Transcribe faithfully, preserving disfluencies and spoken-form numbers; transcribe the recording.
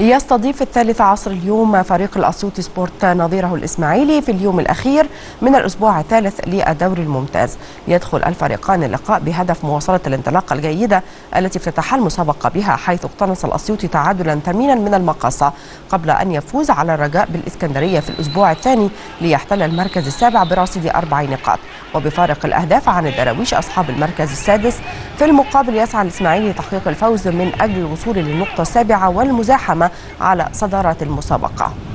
يستضيف الثالث عصر اليوم فريق الأسيوطي سبورت نظيره الاسماعيلي في اليوم الأخير من الأسبوع الثالث للدوري الممتاز. يدخل الفريقان اللقاء بهدف مواصلة الانطلاقة الجيدة التي افتتح المسابقة بها، حيث اقتنص الأسيوطي تعادلا ثمينا من المقاصه قبل أن يفوز على الرجاء بالإسكندرية في الأسبوع الثاني ليحتل المركز السابع برصيد أربع نقاط وبفارق الأهداف عن الدراويش أصحاب المركز السادس. في المقابل يسعى الاسماعيلي لتحقيق الفوز من أجل الوصول للنقطة السابعة والمزاحمة على صدارة المسابقة.